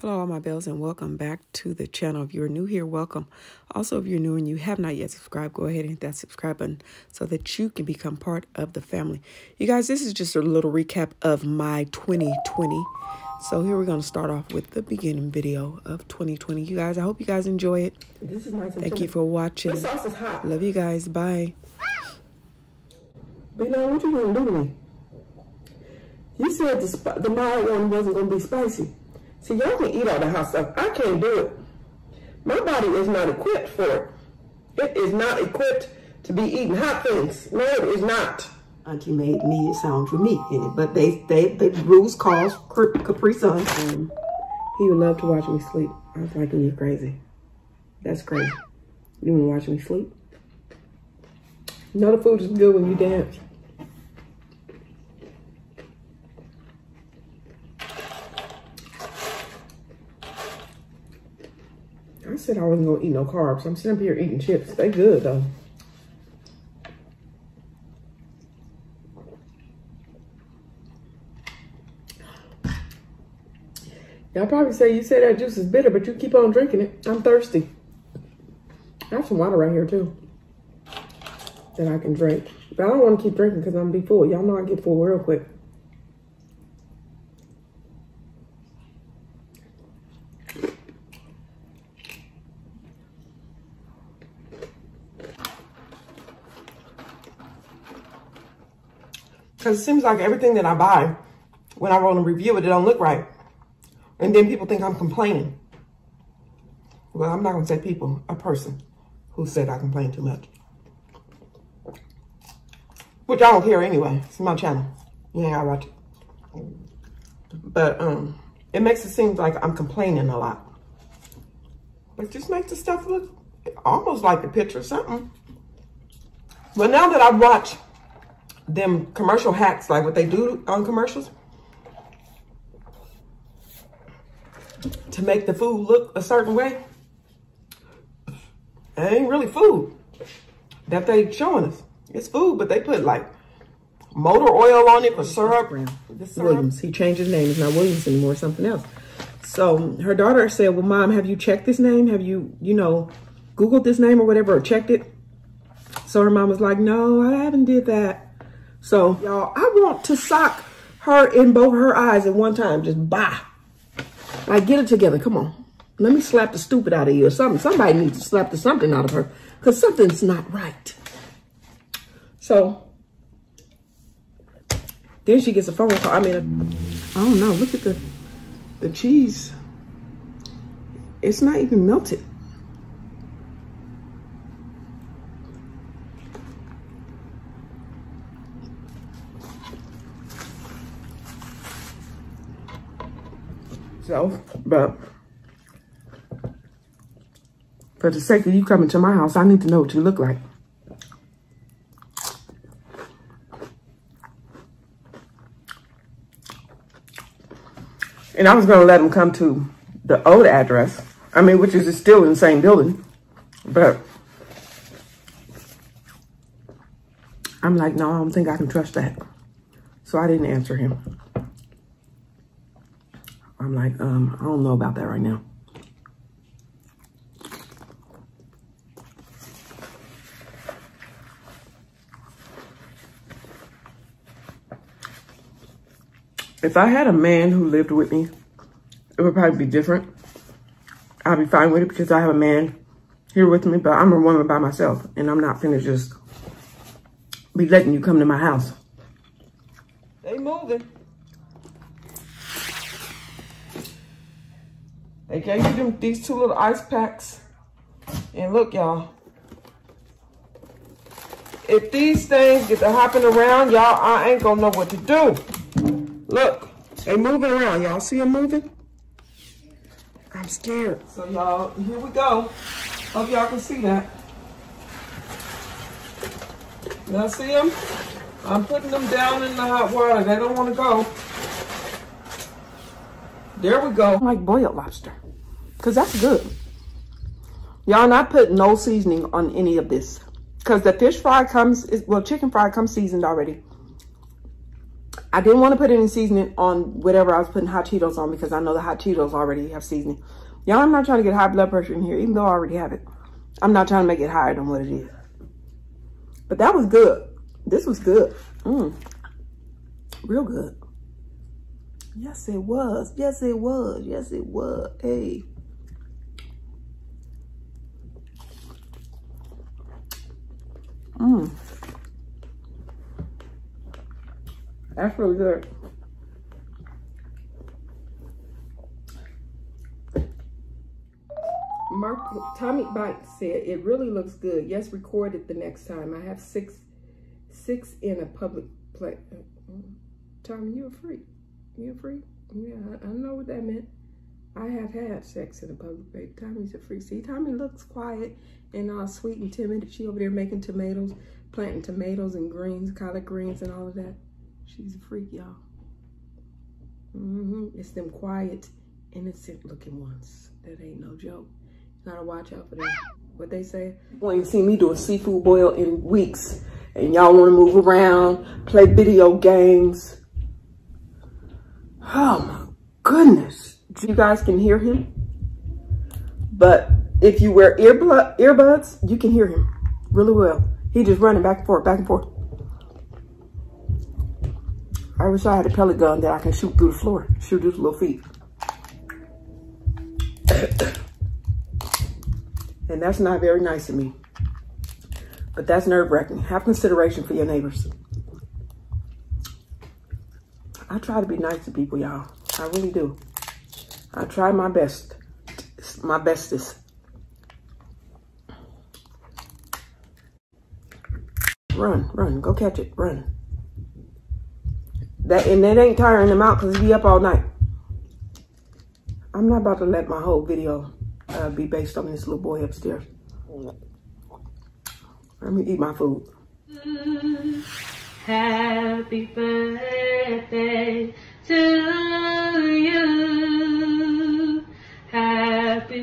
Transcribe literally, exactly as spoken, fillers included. Hello all my bells, and welcome back to the channel. If you're new here, welcome. Also, if you're new and you have not yet subscribed, go ahead and hit that subscribe button so that you can become part of the family. You guys, this is just a little recap of my twenty twenty. So here we're going to start off with the beginning video of twenty twenty. You guys, I hope you guys enjoy it. This is nice. Thank you for watching. This sauce is hot. Love you guys. Bye. But now, what you going to do to me? You said the, the mild one wasn't going to be spicy. See, y'all can eat all the hot stuff. I can't do it. My body is not equipped for it. It is not equipped to be eating hot things. No, it is not. Auntie made me, it sounds for me in it, but they, they, the rules calls Capri Sun. Um, he would love to watch me sleep. I was like, you're crazy. That's crazy. You want to watch me sleep? You know the food is good when you dance. I said I wasn't going to eat no carbs. I'm sitting up here eating chips. They good, though. Y'all probably say, you said that juice is bitter, but you keep on drinking it. I'm thirsty. I have some water right here, too, that I can drink. But I don't want to keep drinking because I'm going to be full. Y'all know I get full real quick. Because it seems like everything that I buy, when I want to review it, it don't look right. And then people think I'm complaining. Well, I'm not going to say people, a person who said I complain too much. Which I don't care anyway. It's my channel. You ain't got right. But um, it makes it seem like I'm complaining a lot. But just makes the stuff look almost like a picture or something. But now that I've watched them commercial hacks, like what they do on commercials to make the food look a certain way, it ain't really food that they showing us. It's food, but they put like motor oil on it for syrup. Williams, he changed his name. It's not Williams anymore, it's something else. So her daughter said, well, Mom, have you checked this name? Have you, you know, Googled this name or whatever, or checked it? So her mom was like, no, I haven't did that. So, y'all, I want to sock her in both her eyes at one time. Just, bah. Like, get it together. Come on. Let me slap the stupid out of you or something. Somebody needs to slap the something out of her because something's not right. So, then she gets a phone call. I mean, I don't know. Look at the, the cheese. It's not even melted. So, but for the sake of you coming to my house, I need to know what you look like. And I was going to let them come to the old address. I mean, which is still in the same building. But I'm like, no, I don't think I can trust that. So I didn't answer him. I'm like, um, I don't know about that right now. If I had a man who lived with me, it would probably be different. I'd be fine with it because I have a man here with me, but I'm a woman by myself, and I'm not finna just be letting you come to my house. They moving. They gave you them, these two little ice packs. And look, y'all. If these things get to hopping around, y'all, I ain't gonna know what to do. Look, they moving around. Y'all see them moving? I'm scared. So, y'all, here we go. Hope y'all can see that. Y'all see them? I'm putting them down in the hot water. They don't want to go. There we go. I like boiled lobster. Because that's good. Y'all, and I put no seasoning on any of this. Because the fish fry comes, well, chicken fry comes seasoned already. I didn't want to put any seasoning on whatever I was putting hot Cheetos on, because I know the hot Cheetos already have seasoning. Y'all, I'm not trying to get high blood pressure in here, even though I already have it. I'm not trying to make it higher than what it is. But that was good. This was good. Mm. Real good. Yes, it was. Yes, it was. Yes, it was. Hey. Mmm. That's really good. Mark Tommy Bike said, it really looks good. Yes, record it the next time. I have six six in a public place. Tommy, you're a freak. You're a freak? Yeah, I, I know what that meant. I have had sex in a public place. Tommy's a freak. See, Tommy looks quiet and all sweet and timid. She over there making tomatoes, planting tomatoes and greens, collard greens and all of that. She's a freak, y'all. Mm-hmm. It's them quiet, innocent-looking ones. That ain't no joke. Gotta watch out for that. What they say? You ain't seen me do a seafood boil in weeks, and y'all want to move around, play video games. Oh my goodness! You guys can hear him, but if you wear earbud earbuds, you can hear him really well. He just running back and forth, back and forth. I wish I had a pellet gun that I can shoot through the floor, shoot his little feet. And that's not very nice of me. But that's nerve-wracking. Have consideration for your neighbors. I try to be nice to people, y'all. I really do. I try my best. My bestest. Run, run. Go catch it. Run. That, and that ain't tiring them out because he be up all night. I'm not about to let my whole video uh, be based on this little boy upstairs. Let me eat my food. Happy birthday to you. Happy